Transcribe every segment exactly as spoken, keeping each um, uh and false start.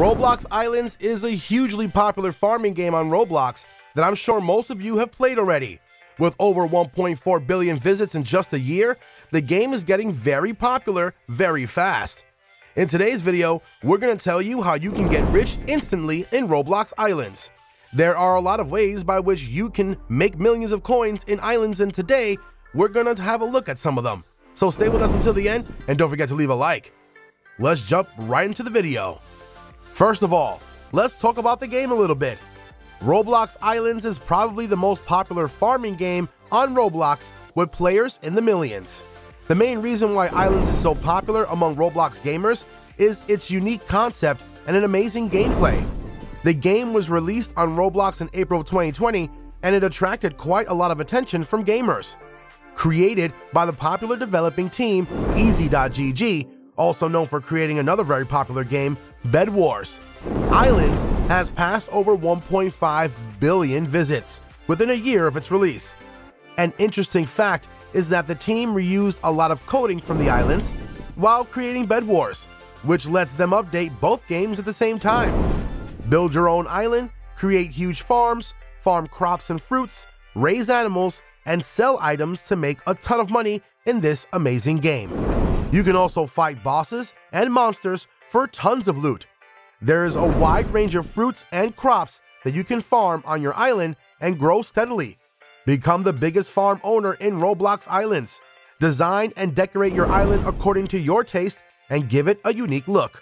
Roblox Islands is a hugely popular farming game on Roblox that I'm sure most of you have played already. With over one point four billion visits in just a year, the game is getting very popular very fast. In today's video, we're going to tell you how you can get rich instantly in Roblox Islands. There are a lot of ways by which you can make millions of coins in Islands, and today, we're going to have a look at some of them. So stay with us until the end, and don't forget to leave a like. Let's jump right into the video. First of all, let's talk about the game a little bit. Roblox Islands is probably the most popular farming game on Roblox with players in the millions. The main reason why Islands is so popular among Roblox gamers is its unique concept and an amazing gameplay. The game was released on Roblox in April of twenty twenty, and it attracted quite a lot of attention from gamers. Created by the popular developing team Easy dot G G, also known for creating another very popular game, Bed Wars, Islands has passed over one point five billion visits within a year of its release. An interesting fact is that the team reused a lot of coding from the Islands while creating Bed Wars, which lets them update both games at the same time. Build your own island, create huge farms, farm crops and fruits, raise animals, and sell items to make a ton of money in this amazing game. You can also fight bosses and monsters for tons of loot. There is a wide range of fruits and crops that you can farm on your island and grow steadily. Become the biggest farm owner in Roblox Islands. Design and decorate your island according to your taste and give it a unique look.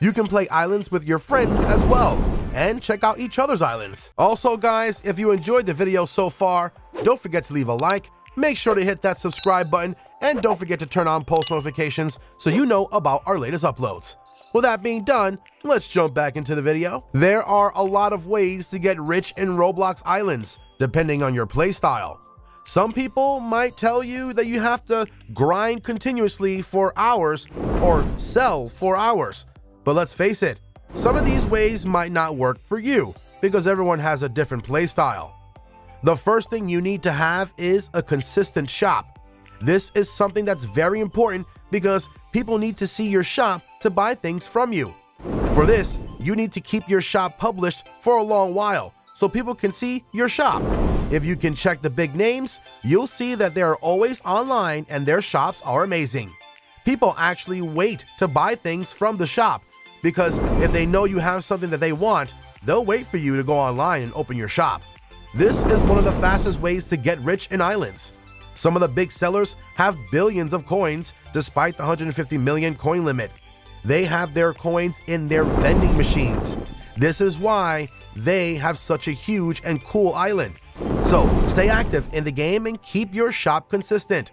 You can play islands with your friends as well and check out each other's islands. Also guys, if you enjoyed the video so far, don't forget to leave a like, make sure to hit that subscribe button, and don't forget to turn on post notifications so you know about our latest uploads. With that being done, let's jump back into the video. There are a lot of ways to get rich in Roblox Islands, depending on your playstyle. Some people might tell you that you have to grind continuously for hours or sell for hours. But let's face it, some of these ways might not work for you because everyone has a different playstyle. The first thing you need to have is a consistent shop. This is something that's very important because people need to see your shop to buy things from you. For this, you need to keep your shop published for a long while so people can see your shop. If you can check the big names, you'll see that they are always online and their shops are amazing. People actually wait to buy things from the shop because if they know you have something that they want, they'll wait for you to go online and open your shop. This is one of the fastest ways to get rich in Islands. Some of the big sellers have billions of coins despite the one hundred fifty million coin limit. They have their coins in their vending machines. This is why they have such a huge and cool island. So stay active in the game and keep your shop consistent.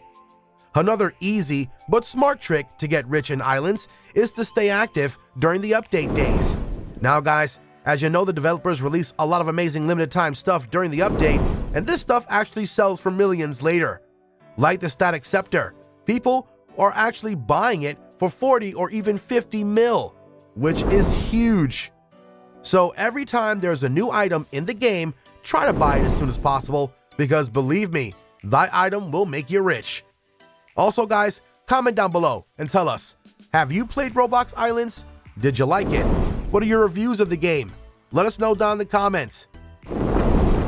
Another easy but smart trick to get rich in Islands is to stay active during the update days. Now guys, as you know, the developers release a lot of amazing limited time stuff during the update, and this stuff actually sells for millions later. Like the Static Scepter, people are actually buying it for forty or even fifty mil, which is huge. So every time there's a new item in the game, try to buy it as soon as possible, because believe me, thy item will make you rich. Also guys, comment down below and tell us, have you played Roblox Islands? Did you like it? What are your reviews of the game? Let us know down in the comments.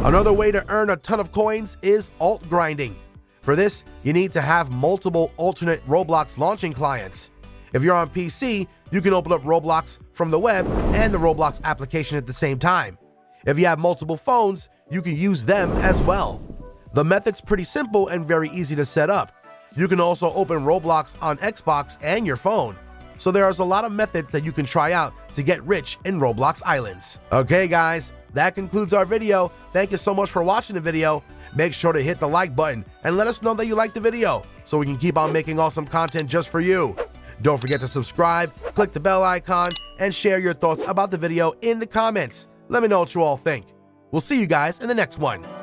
Another way to earn a ton of coins is alt grinding. For this, you need to have multiple alternate Roblox launching clients. If you're on P C, you can open up Roblox from the web and the Roblox application at the same time. If you have multiple phones, you can use them as well. The method's pretty simple and very easy to set up. You can also open Roblox on Xbox and your phone. So there's a lot of methods that you can try out to get rich in Roblox Islands. Okay guys, that concludes our video. Thank you so much for watching the video. Make sure to hit the like button and let us know that you liked the video so we can keep on making awesome content just for you. Don't forget to subscribe, click the bell icon, and share your thoughts about the video in the comments. Let me know what you all think. We'll see you guys in the next one.